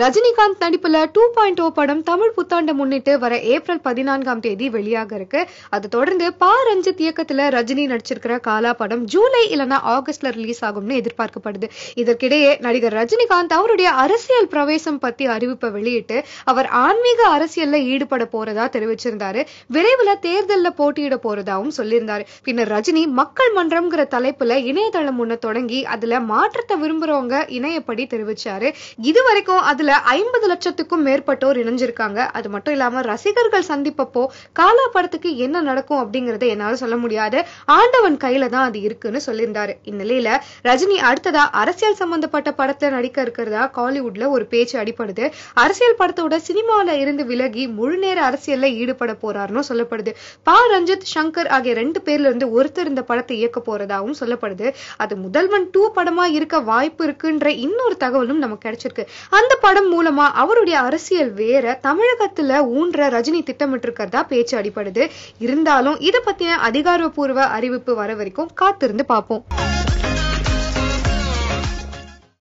Rajinikanth Nadipula 2.0 Padam Tamil Puthanda Munite were April 14 Tedi Velia Garke at the Todande Pa Ranjith Yakatilla Rajini Natchirkara Kaala Padam July Ilana August release Agum Nedir Parkapad. Either Kide Nadigar Rajinikanth Aurudia Arasial Pravesam Pati Aripa Velite, our Anmiga Arasiala Eid Padapora, Terevichandare, Verevilla Terdella Porti Poradam, Solindare, Pinna Rajini, Makal Mandram Gratalepula, Ine Talamuna Todangi, Adela Matra Virumbronga, Ine Padi Terevicare, Giduvareko Adela. 50 லட்சத்துக்கும் மேற்பட்டோர் இணைஞ்சிருக்காங்க அது மட்டும் இல்லாம ரசிகர்கள் சந்திப்பப்போ காலா படத்துக்கு என்ன நடக்கும் அப்படிங்கறதை என்னால சொல்ல முடியாது ஆண்டவன் கையில தான் அது இருக்குன்னு சொல்லிருந்தாரு இந்நிலையில ரஜினி அடுத்ததா அரசியல் சம்பந்தப்பட்ட படத்துல நடிக்க இருக்கறதா காலிவுட்ல ஒரு பேச்சு அடிபடுது அரசியல் படத்தோட சினிமால இருந்து விலகி முழுநேர அரசியல்ல ஈடுபட போறாருன்னு சொல்லப்படுது பா ரஞ்சித் சங்கர் ஆகிய ரெண்டு பேர்ல இருந்து ஒருத்தர் இந்த படத்தை இயக்க போறதாவும் சொல்லப்படுது அது முதல்வன் 2 படமா இருக்க வாய்ப்பு இருக்குன்ற இன்னொரு தகவலும் நமக்கு கிடைச்சிருக்கு அந்த மூலமா அவருடைய அரசியல் வேற தமிழகத்துல ஊன்ற ரஜினி திட்டமிட்டிருக்கிறதா பேச்சு அடிபடுது இருந்தாலும் இத பத்தின அதிகாரப்பூர்வ அறிவிப்பு வர வரைக்கும் காத்திருந்து பார்ப்போம்